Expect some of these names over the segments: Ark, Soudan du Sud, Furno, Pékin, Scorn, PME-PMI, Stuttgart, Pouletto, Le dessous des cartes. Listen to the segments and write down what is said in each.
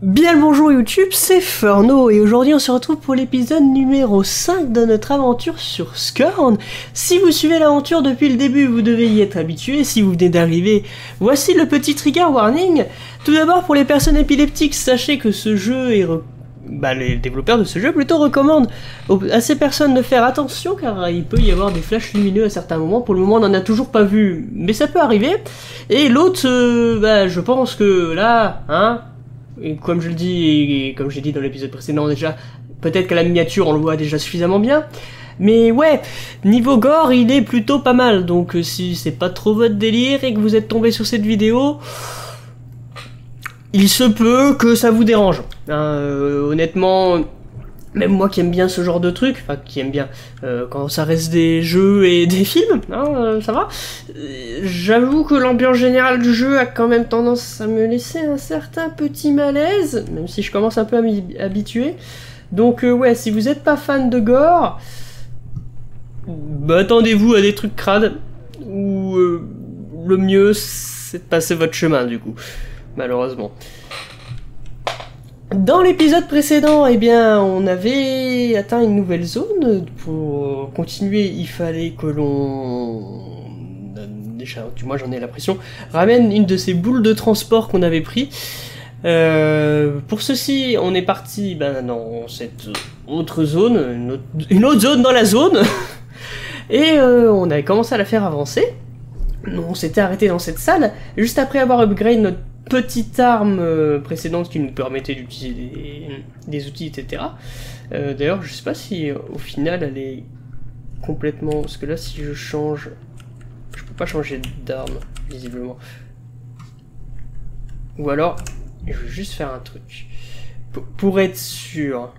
Bien le bonjour YouTube, c'est Furno et aujourd'hui on se retrouve pour l'épisode numéro 5 de notre aventure sur Scorn. Si vous suivez l'aventure depuis le début, vous devez y être habitué. Si vous venez d'arriver, voici le petit trigger warning. Tout d'abord, pour les personnes épileptiques, sachez que ce jeu est... les développeurs de ce jeu plutôt recommandent à ces personnes de faire attention car il peut y avoir des flashs lumineux à certains moments. Pour le moment, on n'en a toujours pas vu, mais ça peut arriver. Et l'autre, je pense que là, hein... Et comme je le dis, et comme j'ai dit dans l'épisode précédent déjà, peut-être qu'à la miniature on le voit déjà suffisamment bien. Mais ouais, niveau gore il est plutôt pas mal, donc si c'est pas trop votre délire et que vous êtes tombé sur cette vidéo, il se peut que ça vous dérange. Honnêtement, même moi qui aime bien ce genre de truc, enfin qui aime bien quand ça reste des jeux et des films, hein, ça va. J'avoue que l'ambiance générale du jeu a quand même tendance à me laisser un certain petit malaise, même si je commence un peu à m'y habituer. Donc ouais, si vous n'êtes pas fan de gore, attendez-vous à des trucs crades, ou le mieux c'est de passer votre chemin du coup, malheureusement. Dans l'épisode précédent, eh bien, on avait atteint une nouvelle zone. Pour continuer, il fallait que l'on... Déjà, du moins j'en ai l'impression, ramène une de ces boules de transport qu'on avait pris. Pour ceci, on est parti dans cette autre zone, une autre zone dans la zone. Et on avait commencé à la faire avancer. On s'était arrêté dans cette salle, juste après avoir upgrade notre petite arme précédente qui nous permettait d'utiliser des outils, etc. D'ailleurs, je sais pas si au final elle est complètement... Parce que là, si je change... Je peux pas changer d'arme, visiblement. Ou alors, je vais juste faire un truc. Pour être sûr...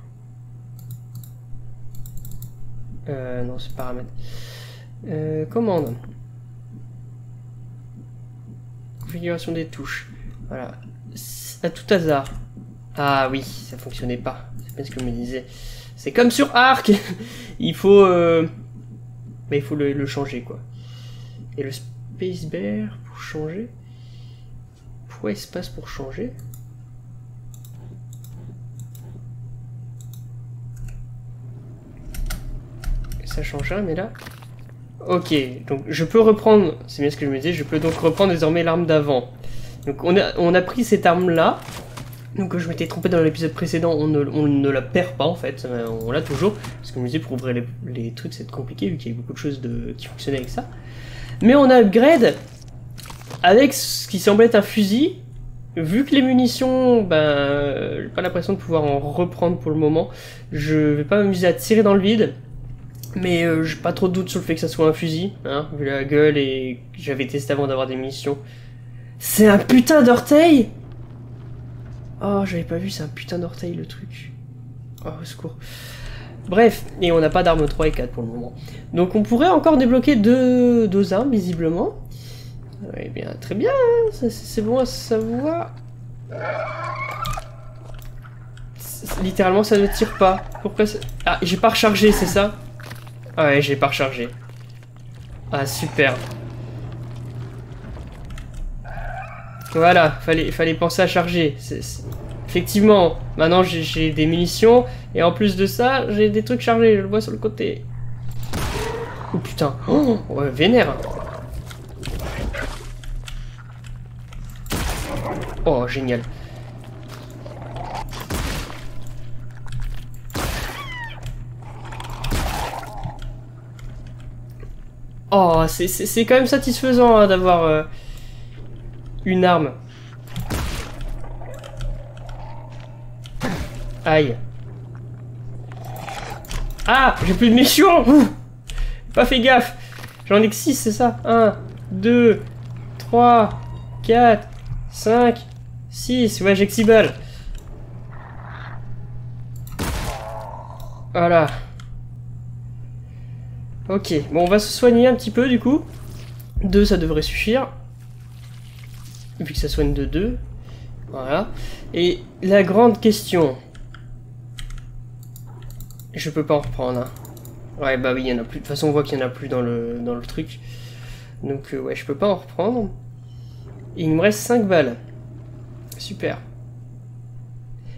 non, c'est paramètre. Commande. Configuration des touches. Voilà, à tout hasard. Ah oui, ça fonctionnait pas. C'est pas ce que je me disais. C'est comme sur Ark. Il faut, il faut le changer quoi. Et le spacebar pour changer. Pourquoi espace pour changer? Ça change rien, mais là. Ok, donc je peux reprendre. C'est bien ce que je me disais. Je peux donc reprendre désormais l'arme d'avant. Donc on a pris cette arme là, donc je m'étais trompé dans l'épisode précédent, on ne la perd pas en fait, on l'a toujours, parce que je me disais pour ouvrir les trucs c'est compliqué vu qu'il y a beaucoup de choses qui fonctionnaient avec ça. Mais on a upgrade avec ce qui semblait être un fusil, vu que les munitions, j'ai pas l'impression de pouvoir en reprendre pour le moment, je vais pas m'amuser à tirer dans le vide. Mais j'ai pas trop de doute sur le fait que ça soit un fusil, hein, vu la gueule et que j'avais testé avant d'avoir des munitions. C'est un putain d'orteil! Oh, j'avais pas vu, c'est un putain d'orteil le truc. Oh, au secours. Bref, et on n'a pas d'armes 3 et 4 pour le moment. Donc on pourrait encore débloquer deux armes, visiblement. Eh bien, très bien, hein, c'est bon à savoir. Littéralement, ça ne tire pas. Pourquoi ça... Ah, j'ai pas rechargé, c'est ça? Ah ouais, j'ai pas rechargé. Ah, super. Voilà, fallait penser à charger. Effectivement, maintenant j'ai des munitions, et en plus de ça, j'ai des trucs chargés, je le vois sur le côté. Oh putain, ouais, vénère. Oh, génial. Oh, c'est quand même satisfaisant hein, d'avoir... une arme. Aïe. Ah, j'ai plus de mission. Pas fait gaffe. J'en ai que 6, c'est ça? 1, 2, 3, 4, 5, 6. Ouais, j'ai que 6 balles. Voilà. Ok, bon, on va se soigner un petit peu du coup. 2, ça devrait suffire. Vu que ça soigne de 2. Voilà. Et la grande question. Je peux pas en reprendre. Hein. Ouais, bah oui, il y en a plus. De toute façon, on voit qu'il y en a plus dans le truc. Donc, ouais, je peux pas en reprendre. Et il me reste 5 balles. Super.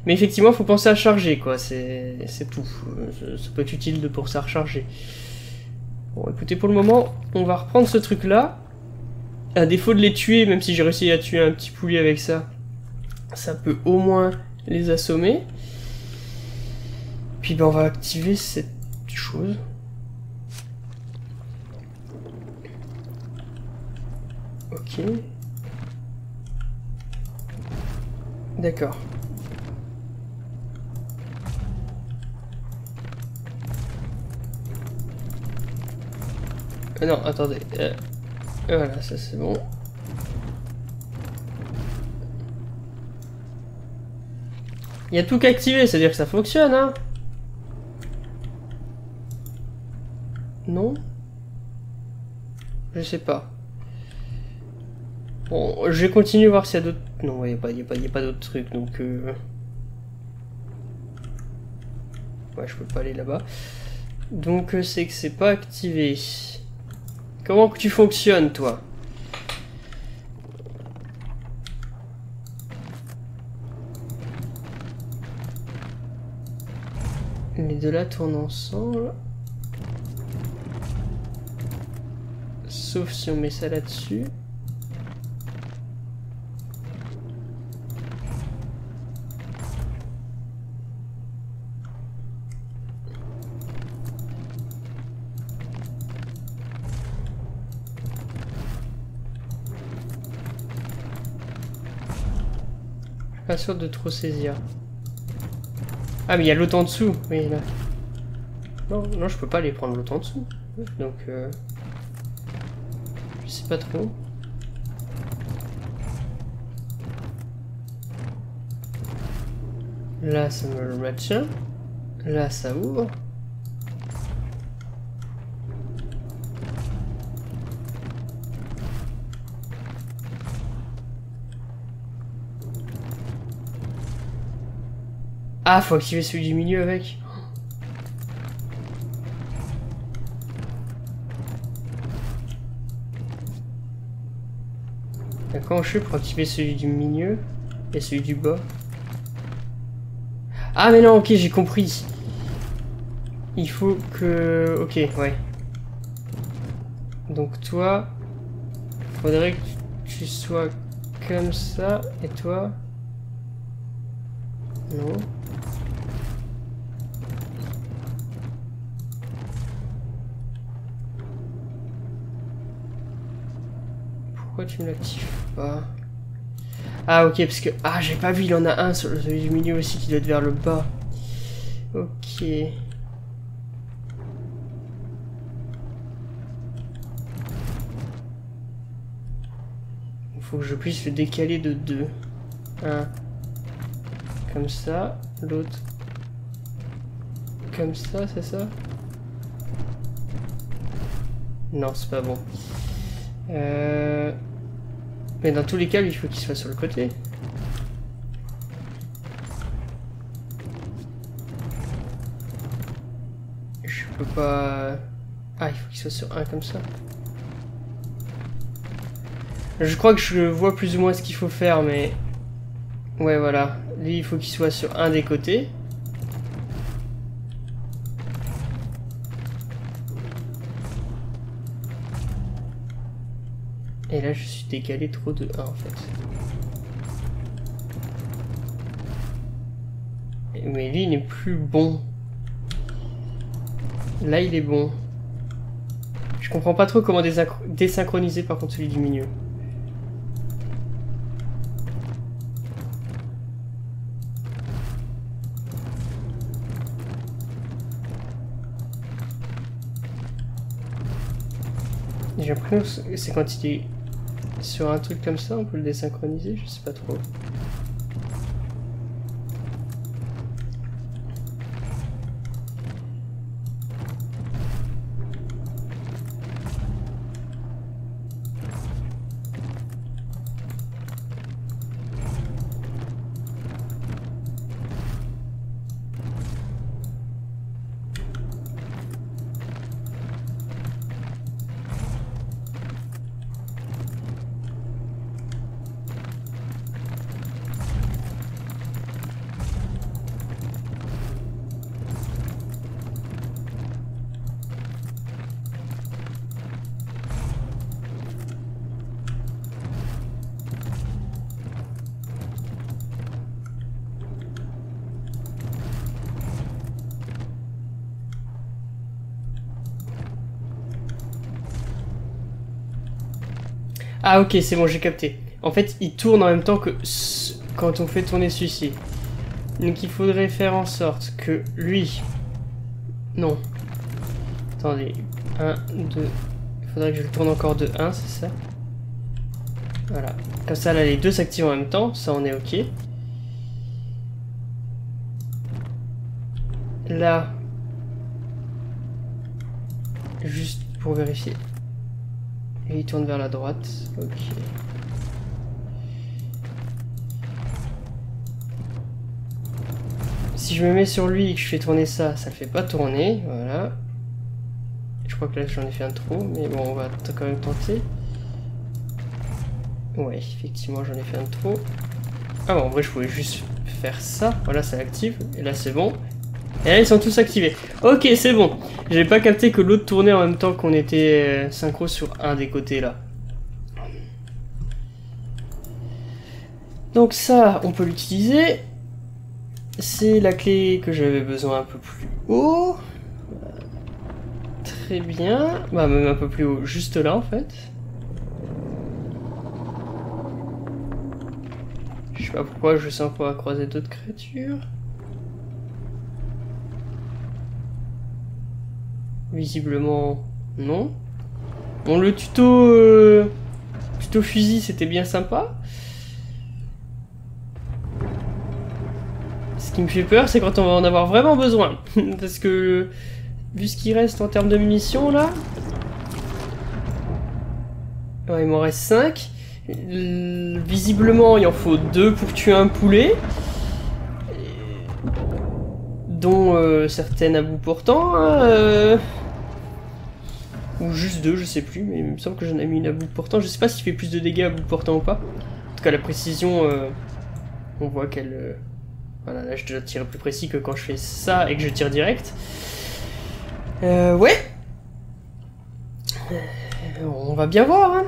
Mais effectivement, faut penser à charger, quoi. C'est tout. Ça peut être utile de penser à recharger. Bon, écoutez, pour le moment, on va reprendre ce truc-là. À défaut de les tuer, même si j'ai réussi à tuer un petit poulet avec ça, ça peut au moins les assommer. Puis ben, on va activer cette chose. Ok. D'accord. Non, attendez. Voilà, ça c'est bon. Il y a tout qu'à activer, c'est-à-dire que ça fonctionne, hein? Non? Je sais pas. Bon, je vais continuer voir s'il y a d'autres... Non, il n'y a pas d'autres trucs, donc... Ouais, je peux pas aller là-bas. Donc, c'est que c'est pas activé. Comment que tu fonctionnes, toi? Les deux là tournent ensemble. Sauf si on met ça là-dessus. Pas sûr de trop saisir. Ah mais il y a l'autre en dessous, oui là. Non, non, je peux pas aller prendre l'autre en dessous. Donc je sais pas trop. Là ça me le maintient. Là ça ouvre. Ah, faut activer celui du milieu avec. Comment je fais pour activer celui du milieu et celui du bas? Ah mais non, ok, j'ai compris. Il faut que... Ok, ouais. Donc toi, faudrait que tu sois comme ça. Et toi? Non. Pourquoi tu me l'actives pas? Ah ok, parce que... Ah, j'ai pas vu, il en a un, celui du milieu aussi, qui doit être vers le bas. Ok. Il faut que je puisse le décaler de 2. Un. Comme ça, l'autre... Comme ça, c'est ça? Non, c'est pas bon. Mais dans tous les cas, il faut qu'il soit sur le côté. Je peux pas... Ah, il faut qu'il soit sur un comme ça. Je crois que je vois plus ou moins ce qu'il faut faire, mais... Ouais, voilà. Lui, il faut qu'il soit sur un des côtés. Et là, je suis décalé trop de 1 en fait. Mais lui, il n'est plus bon. Là, il est bon. Je comprends pas trop comment désynchroniser par contre celui du milieu. J'ai l'impression que c'est quand il est... Sur un truc comme ça, on peut le désynchroniser, je sais pas trop. Ah ok, c'est bon, j'ai capté. En fait, il tourne en même temps que quand on fait tourner celui-ci. Donc il faudrait faire en sorte que lui... Non. Attendez. 1, 2... Il faudrait que je le tourne encore de 1, c'est ça? Voilà. Comme ça, là, les deux s'activent en même temps. Ça, on est ok. Là... Juste pour vérifier. Et il tourne vers la droite. Ok. Si je me mets sur lui et que je fais tourner ça, ça le fait pas tourner. Voilà. Je crois que là j'en ai fait un trou, mais bon, on va quand même tenter. Ouais, effectivement, j'en ai fait un trou. Ah bon, en vrai, je pouvais juste faire ça. Voilà, ça active. Et là, c'est bon. Et là, ils sont tous activés. Ok, c'est bon. J'ai pas capté que l'autre tournait en même temps qu'on était synchro sur un des côtés là. Donc ça, on peut l'utiliser. C'est la clé que j'avais besoin un peu plus haut. Très bien. Bah même un peu plus haut, juste là en fait. Je sais pas pourquoi, je sens qu'on va croiser d'autres créatures. Visiblement, non. Bon, le tuto, fusil, c'était bien sympa. Ce qui me fait peur, c'est quand on va en avoir vraiment besoin. Parce que, vu ce qu'il reste en termes de munitions, là... Ouais, il m'en reste 5. Visiblement, il en faut 2 pour tuer un poulet. Dont certaines à bout portant. Ou juste 2, je sais plus, mais il me semble que j'en ai mis une à bout portant. Je sais pas s'il fait plus de dégâts à bout portant ou pas. En tout cas, la précision, on voit qu'elle... Voilà, là je dois tirer plus précis que quand je fais ça et que je tire direct. Ouais. On va bien voir, hein.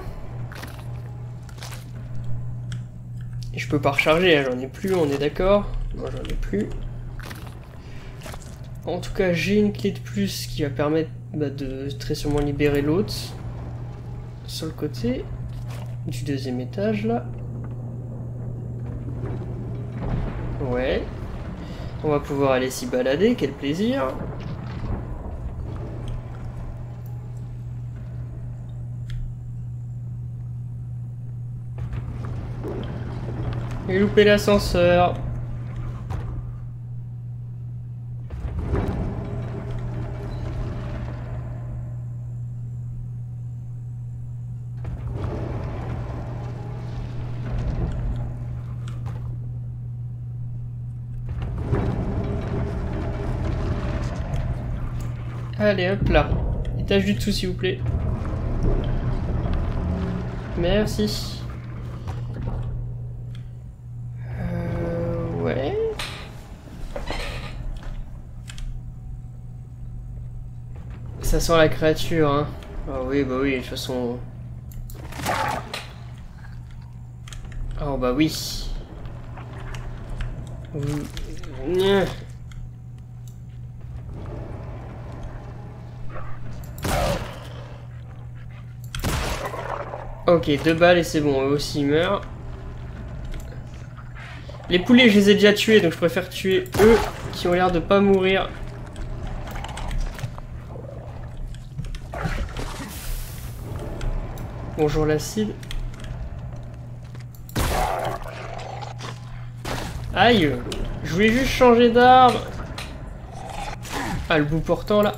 Et je peux pas recharger, hein, j'en ai plus, on est d'accord. Non, j'en ai plus. En tout cas, j'ai une clé de plus qui va permettre... de très sûrement libérer l'autre sur le côté du deuxième étage là. Ouais, on va pouvoir aller s'y balader, quel plaisir. J'ai loupé l'ascenseur. Allez, hop là. Étage du dessous, s'il vous plaît. Merci. Ouais. Ça sent la créature, hein. Ah oui, bah oui, de toute façon... Oh bah oui. Ok, 2 balles et c'est bon, eux aussi ils meurent. Les poulets, je les ai déjà tués, donc je préfère tuer eux qui ont l'air de pas mourir. Bonjour l'acide. Aïe, je voulais juste changer d'arme. Ah, le bout portant là.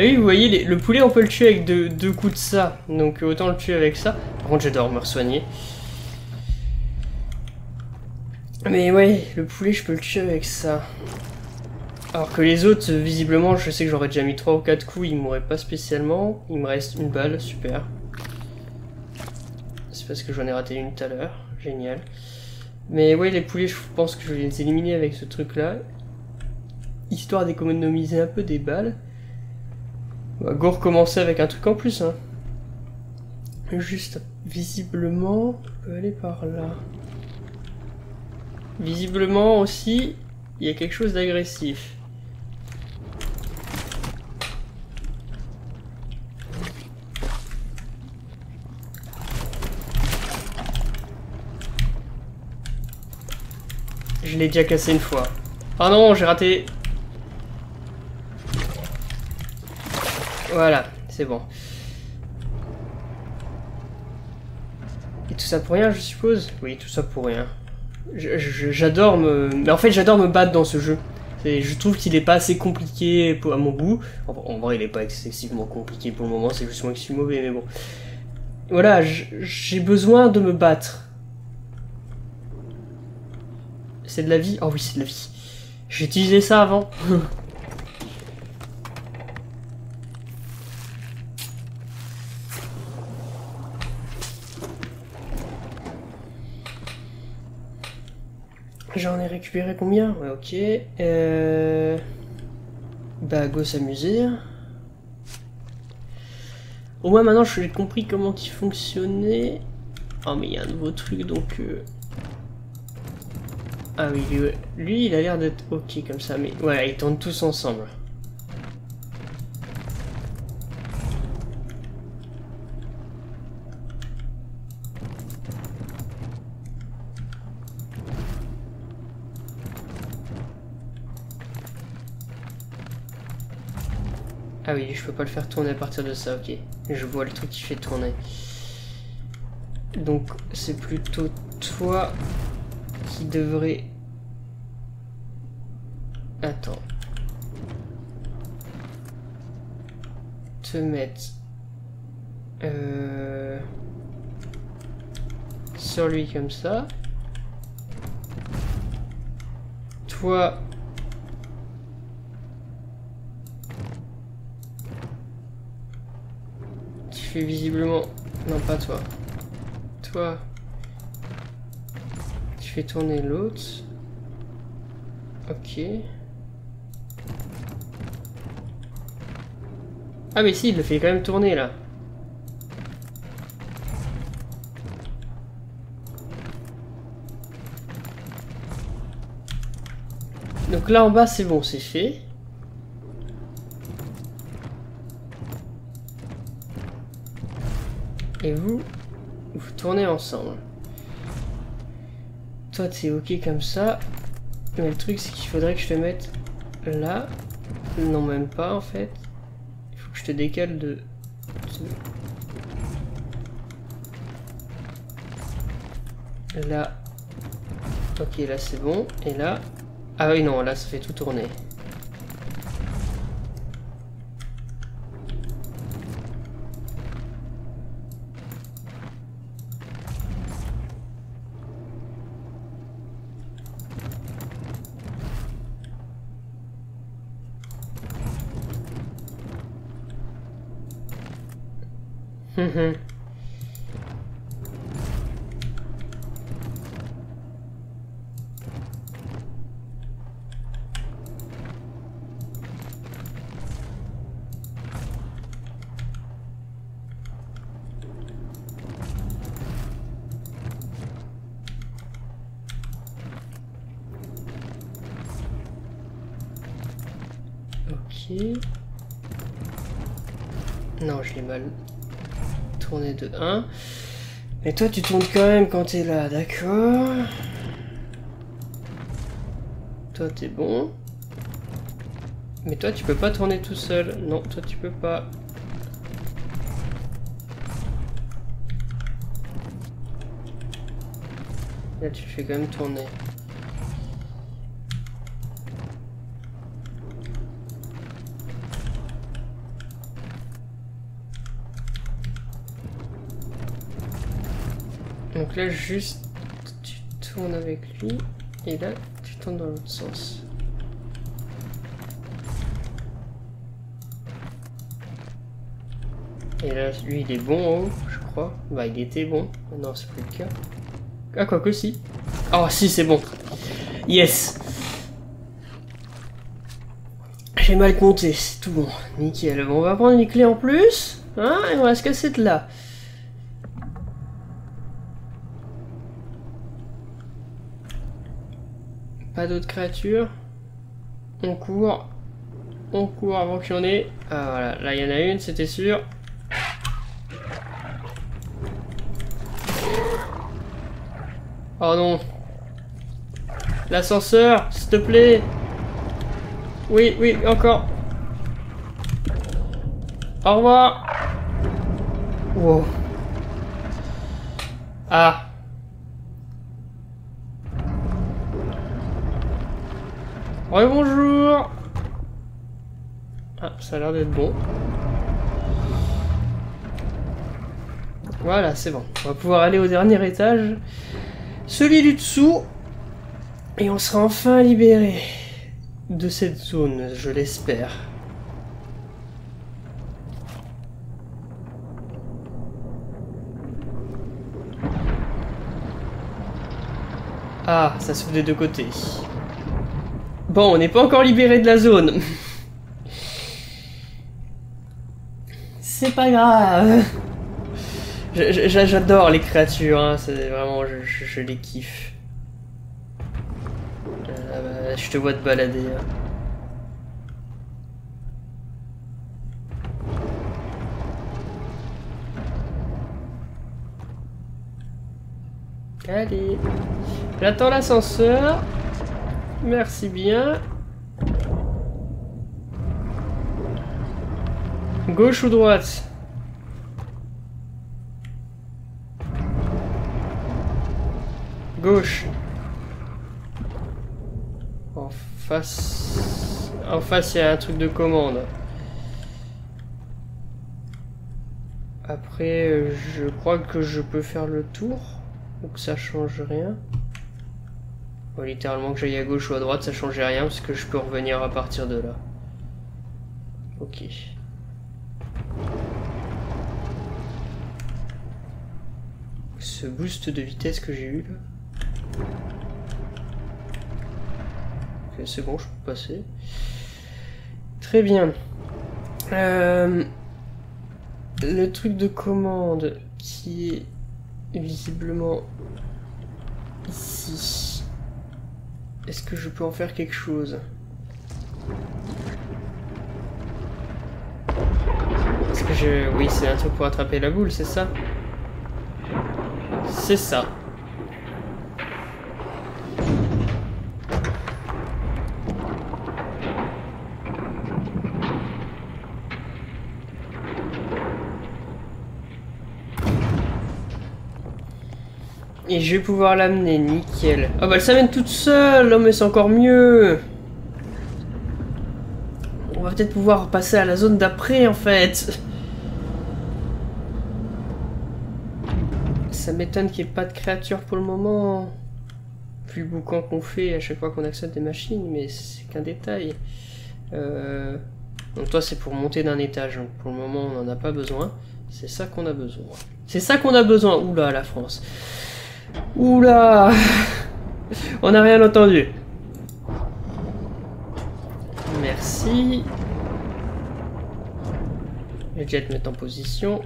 Ah oui, vous voyez, le poulet, on peut le tuer avec deux coups de ça. Donc autant le tuer avec ça. Par contre, je dois me soigner. Mais ouais, le poulet, je peux le tuer avec ça. Alors que les autres, visiblement, je sais que j'aurais déjà mis 3 ou 4 coups. Ils mourraient pas spécialement. Il me reste une balle, super. C'est parce que j'en ai raté une tout à l'heure. Génial. Mais ouais, les poulets, je pense que je vais les éliminer avec ce truc-là. Histoire d'économiser un peu des balles. On va go recommencer avec un truc en plus, hein. Juste, visiblement, on peut aller par là. Visiblement aussi, il y a quelque chose d'agressif. Je l'ai déjà cassé une fois. Ah non, j'ai raté. Voilà, c'est bon. Et tout ça pour rien, je suppose? Oui, tout ça pour rien. J'adore me... Mais en fait, j'adore me battre dans ce jeu. Je trouve qu'il est pas assez compliqué à mon goût. En vrai, il est pas excessivement compliqué pour le moment, c'est juste moi qui suis mauvais, mais bon. Voilà, j'ai besoin de me battre. C'est de la vie? Oh oui, c'est de la vie. J'ai utilisé ça avant. J'en ai récupéré combien? Ouais, ok. Bah, go s'amuser. Au moins, maintenant, j'ai compris comment il fonctionnait. Oh, mais il y a un nouveau truc, donc... Ah oui, lui, il a l'air d'être ok comme ça, mais... Voilà, ils tournent tous ensemble. Ah oui, je peux pas le faire tourner à partir de ça, ok. Je vois le truc qui fait tourner. Donc, c'est plutôt toi... qui devrait... Attends. Te mettre... Sur lui comme ça. Toi... Tu fais visiblement... Non, pas toi. Toi... tourner l'autre. Ok. Ah mais si, il le fait quand même tourner là. Donc là en bas c'est bon, c'est fait. Et vous, vous tournez ensemble. Toi t'es ok comme ça, mais le truc c'est qu'il faudrait que je te mette là, non même pas en fait, il faut que je te décale de... Là, ok là c'est bon, et là, ah oui non là ça fait tout tourner. Ok. Non, je l'ai mal tourné de 1. Mais toi, tu tournes quand même quand t'es là, d'accord? Toi, t'es bon. Mais toi, tu peux pas tourner tout seul. Non, toi, tu peux pas. Là, tu fais quand même tourner. Donc là, juste, tu tournes avec lui, et là, tu tournes dans l'autre sens. Et là, lui, il est bon en haut, je crois. Bah, il était bon. Non, c'est plus le cas. Ah, quoi que si. Oh, si, c'est bon. Yes. J'ai mal compté, c'est tout bon. Nickel. Bon, on va prendre une clé en plus, hein, et on va se casser de là. Pas d'autres créatures. On court avant qu'il y en ait. Ah voilà, là il y en a une, c'était sûr. Oh non. L'ascenseur, s'il te plaît. Oui, oui, encore. Au revoir. Wow. Ah. Ouais, bonjour. Ah, ça a l'air d'être bon. Voilà, c'est bon. On va pouvoir aller au dernier étage. Celui du dessous. Et on sera enfin libéré de cette zone, je l'espère. Ah, ça s'ouvre des deux côtés. Bon, on n'est pas encore libéré de la zone. C'est pas grave. J'adore les créatures, hein. C'est vraiment, je les kiffe. Bah, je te vois te balader. Hein. Allez, j'attends l'ascenseur. Merci bien. Gauche ou droite? Gauche. En face, il y a un truc de commande. Après, je crois que je peux faire le tour. Donc ça change rien. Bon, littéralement que j'aille à gauche ou à droite, ça changeait rien parce que je peux revenir à partir de là. Ok. Ce boost de vitesse que j'ai eu là. C'est bon, je peux passer. Très bien. Le truc de commande qui est visiblement ici. Est-ce que je peux en faire quelque chose? Est-ce que je... Oui, c'est un truc pour attraper la boule, c'est ça? C'est ça. Et je vais pouvoir l'amener, nickel. Ah bah elle s'amène toute seule, oh mais c'est encore mieux. On va peut-être pouvoir passer à la zone d'après en fait. Ça m'étonne qu'il n'y ait pas de créatures pour le moment. Plus boucan qu'on fait à chaque fois qu'on accepte des machines, mais c'est qu'un détail. Donc toi c'est pour monter d'un étage, donc pour le moment on n'en a pas besoin. C'est ça qu'on a besoin. C'est ça qu'on a besoin. Oula la France. Oula, on n'a rien entendu. Merci. Je vais déjà te mettre en position.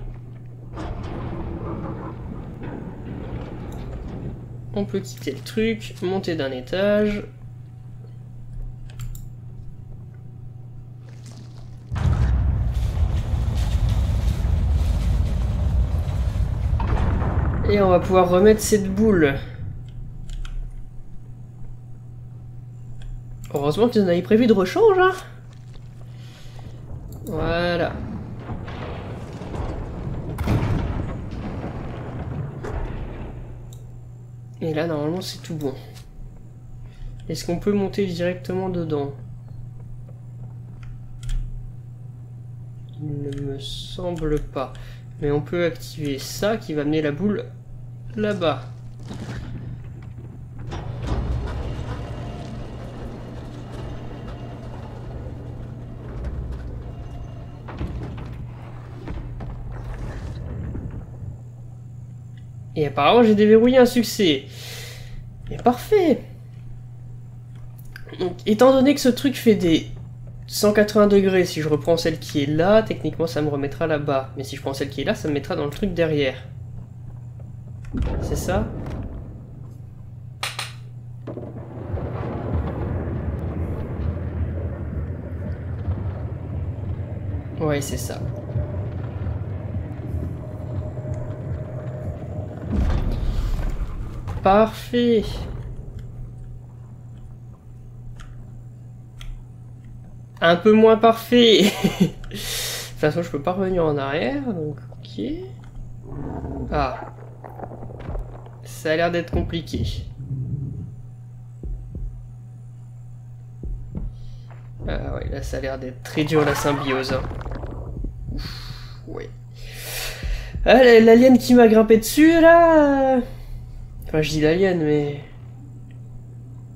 On peut quitter le truc, monter d'un étage. Et on va pouvoir remettre cette boule. Heureusement que tu en avais prévu de rechange, hein. Voilà. Et là, normalement, c'est tout bon. Est-ce qu'on peut monter directement dedans? Il ne me semble pas. Mais on peut activer ça qui va amener la boule... là-bas. Et apparemment j'ai déverrouillé un succès. Mais parfait. Donc étant donné que ce truc fait des 180 degrés, si je reprends celle qui est là, techniquement ça me remettra là-bas. Mais si je prends celle qui est là, ça me mettra dans le truc derrière. C'est ça? Ouais, c'est ça. Parfait. un peu moins parfait. De toute façon, je peux pas revenir en arrière, donc ok. Ah. Ça a l'air d'être compliqué. Ah ouais, là ça a l'air d'être très dur la symbiose. Ouf, ouais. Ah, l'alien qui m'a grimpé dessus là. Enfin, je dis l'alien, mais.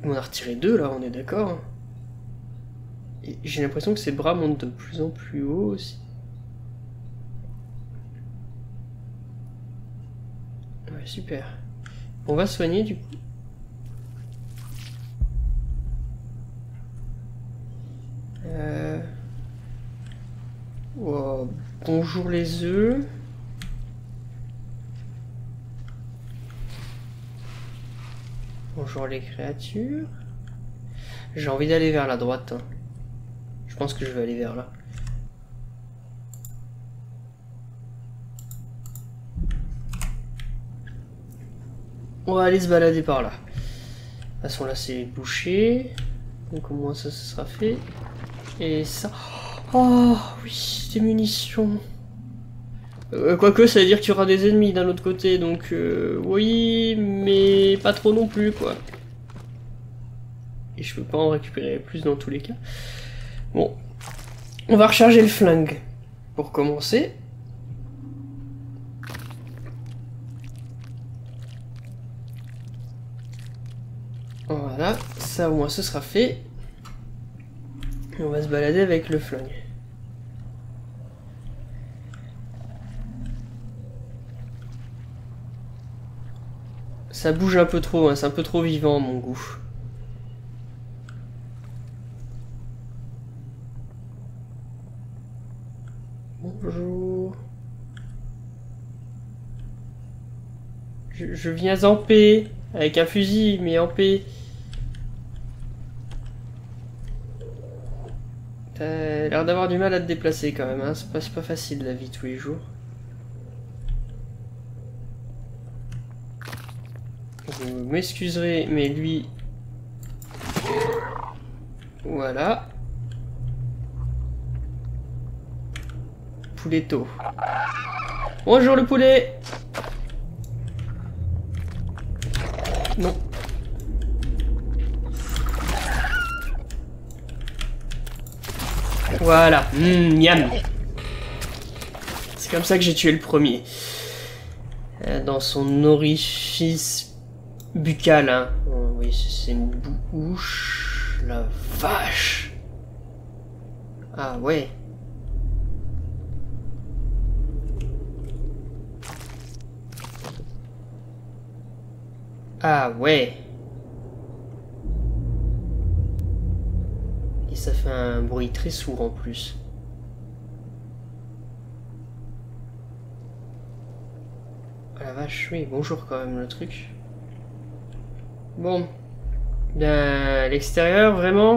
On a retiré deux là, on est d'accord. Et j'ai l'impression que ses bras montent de plus en plus haut aussi. Ouais, super. On va soigner du coup. Wow. Bonjour les œufs. Bonjour les créatures. J'ai envie d'aller vers la droite. Hein. Je pense que je vais aller vers là. On va aller se balader par là. De toute façon là c'est bouché. Donc au moins ça, ça sera fait. Et ça... Oh oui, des munitions. Quoique ça veut dire qu'il y aura des ennemis d'un autre côté, donc oui, mais pas trop non plus quoi. Et je peux pas en récupérer plus dans tous les cas. Bon, on va recharger le flingue pour commencer. Voilà, ça au moins ce sera fait. Et on va se balader avec le flingue. Ça bouge un peu trop, hein, c'est un peu trop vivant à mon goût. Bonjour. Je viens en paix, avec un fusil, mais en paix. T'as l'air d'avoir du mal à te déplacer quand même, hein. C'est pas facile la vie tous les jours. Vous m'excuserez, mais lui... Voilà. Pouletto. Bonjour le poulet. Non. Voilà, miam. C'est comme ça que j'ai tué le premier. Dans son orifice buccal, hein. Oh, oui, c'est une bouche. La vache. Ah ouais. Ah ouais. Ça fait un bruit très sourd en plus. Ah la vache, oui, bonjour quand même le truc. Bon. Bien, l'extérieur, vraiment.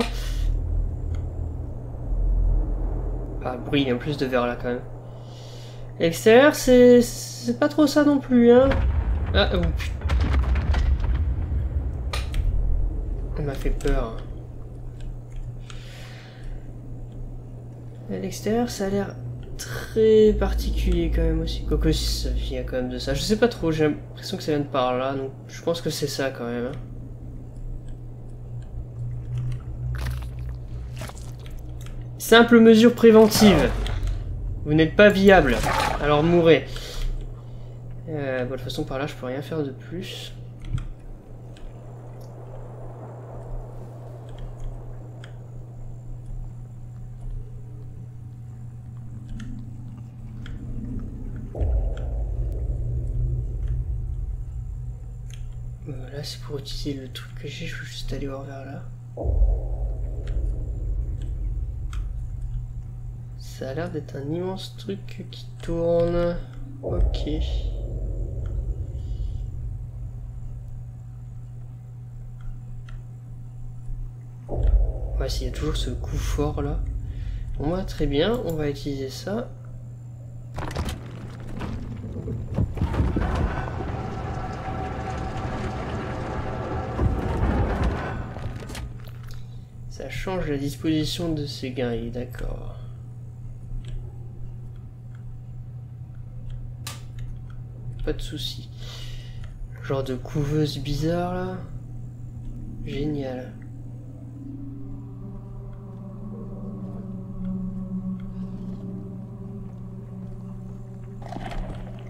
Ah, bruit, il y a plus de verre là quand même. L'extérieur, c'est pas trop ça non plus, hein. Ah, oh putain. Elle m'a fait peur. L'extérieur, ça a l'air très particulier quand même aussi. Quoique ça vient quand même de ça. Je sais pas trop, j'ai l'impression que ça vient de par là, donc je pense que c'est ça quand même. Simple mesure préventive. Vous n'êtes pas viable, alors mourrez. Bon, de toute façon, par là, je peux rien faire de plus. Là c'est pour utiliser le truc que j'ai, je veux juste aller voir vers là. Ça a l'air d'être un immense truc qui tourne. Ok. Ouais, s'il y a toujours ce coup fort là. Bon, moi, très bien, on va utiliser ça. change la disposition de ces guerriers, d'accord. Pas de soucis. Genre de couveuse bizarre là. Génial.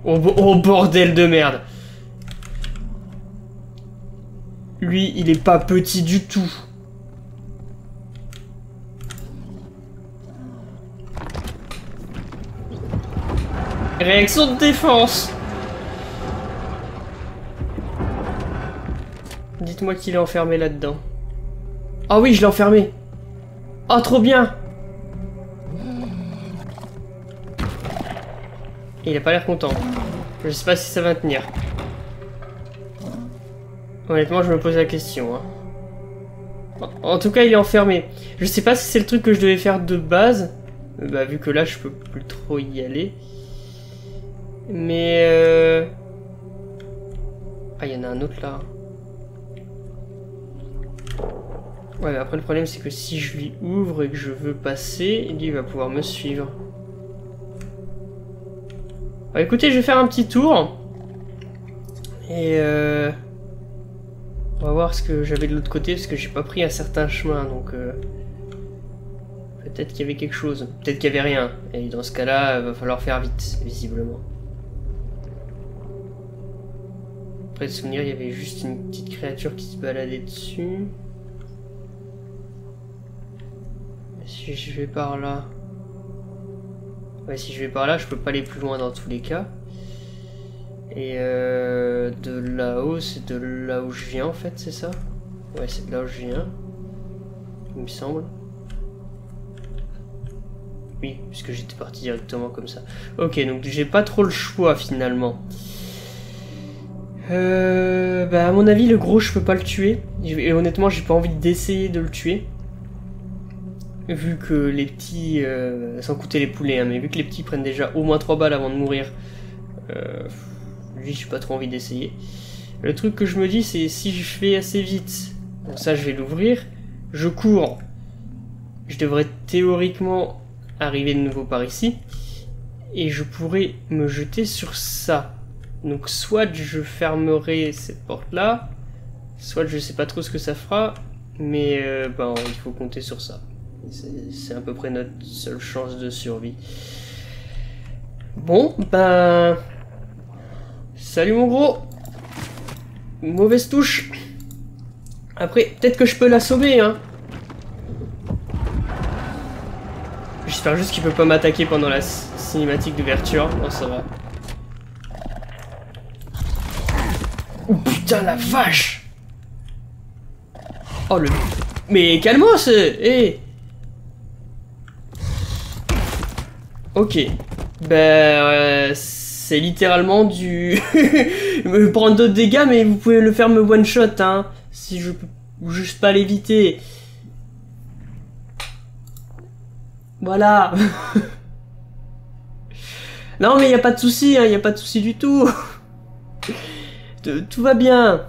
Oh bordel de merde. Lui, il est pas petit du tout. Réaction de défense. Dites-moi qu'il est enfermé là-dedans. Ah oui, je l'ai enfermé. Ah, trop bien. Il a pas l'air content. Je sais pas si ça va tenir. Honnêtement, je me pose la question. Hein. En tout cas, il est enfermé. Je sais pas si c'est le truc que je devais faire de base. Bah, vu que là, je peux plus trop y aller. Mais... Ah, il y en a un autre là. Ouais, mais après le problème, c'est que si je lui ouvre et que je veux passer, lui, il va pouvoir me suivre. Bah, écoutez, je vais faire un petit tour. Et on va voir ce que j'avais de l'autre côté, parce que j'ai pas pris un certain chemin, donc... Peut-être qu'il y avait quelque chose. Peut-être qu'il y avait rien. Et dans ce cas-là, il va falloir faire vite, visiblement. Après de souvenir, il y avait juste une petite créature qui se baladait dessus. Si je vais par là... Ouais, si je vais par là, je peux pas aller plus loin dans tous les cas. Et de là-haut, c'est de là où je viens en fait, c'est ça? Ouais, c'est de là où je viens, il me semble. Oui, puisque j'étais parti directement comme ça. Ok, donc j'ai pas trop le choix finalement. Bah à mon avis, le gros, je peux pas le tuer. Et honnêtement, j'ai pas envie d'essayer de le tuer. Vu que les petits, sans compter les poulets, hein, mais vu que les petits prennent déjà au moins 3 balles avant de mourir, lui j'ai pas trop envie d'essayer. Le truc que je me dis, c'est si je fais assez vite, bon ça je vais l'ouvrir, je cours, je devrais théoriquement arriver de nouveau par ici, et je pourrais me jeter sur ça. Donc soit je fermerai cette porte là, soit je sais pas trop ce que ça fera, mais bon, il faut compter sur ça. C'est à peu près notre seule chance de survie. Bon, ben... Salut mon gros. Mauvaise touche. Après, peut-être que je peux la sauver, hein. J'espère juste qu'il peut pas m'attaquer pendant la cinématique d'ouverture. Non, ça va. Oh putain, la vache. Oh le... Mais calme-moi, c'est... Hey. Ok, ben c'est littéralement du... me prendre d'autres dégâts, mais vous pouvez le faire me one-shot, hein, si je peux juste pas l'éviter. Voilà. Non mais y a pas de souci, hein, y a pas de souci du tout. Tout va bien.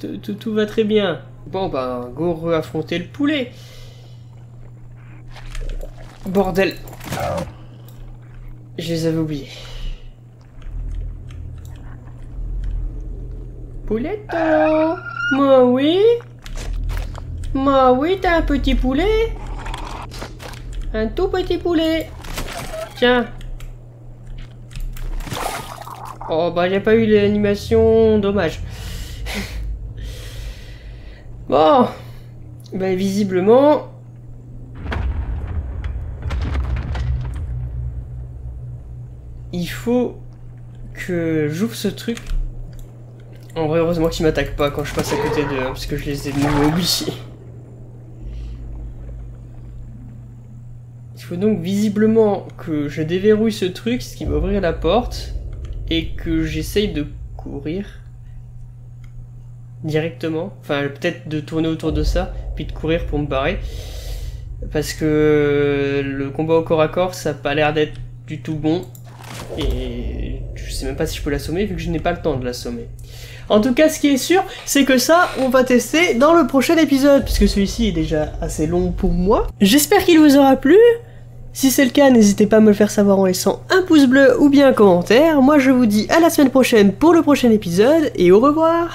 Tout va très bien. Bon ben, go re-affronter le poulet. Bordel. Je les avais oubliés. Pouletto. Moi oui. Moi oui, t'as un petit poulet. Un tout petit poulet. Tiens. Oh bah j'ai pas eu l'animation, dommage. Bon. Bah visiblement... Il faut que j'ouvre ce truc. En vrai, heureusement qu'ils m'attaquent pas quand je passe à côté d'eux, parce que je les ai de nouveau oubliés. Il faut donc visiblement que je déverrouille ce truc, ce qui va ouvrir la porte, et que j'essaye de courir directement. Enfin, peut-être de tourner autour de ça, puis de courir pour me barrer. Parce que le combat au corps à corps, ça a pas l'air d'être du tout bon. Et je sais même pas si je peux l'assommer vu que je n'ai pas le temps de l'assommer. En tout cas, ce qui est sûr, c'est que ça, on va tester dans le prochain épisode, puisque celui-ci est déjà assez long pour moi. J'espère qu'il vous aura plu. Si c'est le cas, n'hésitez pas à me le faire savoir en laissant un pouce bleu ou bien un commentaire. Moi, je vous dis à la semaine prochaine pour le prochain épisode, et au revoir.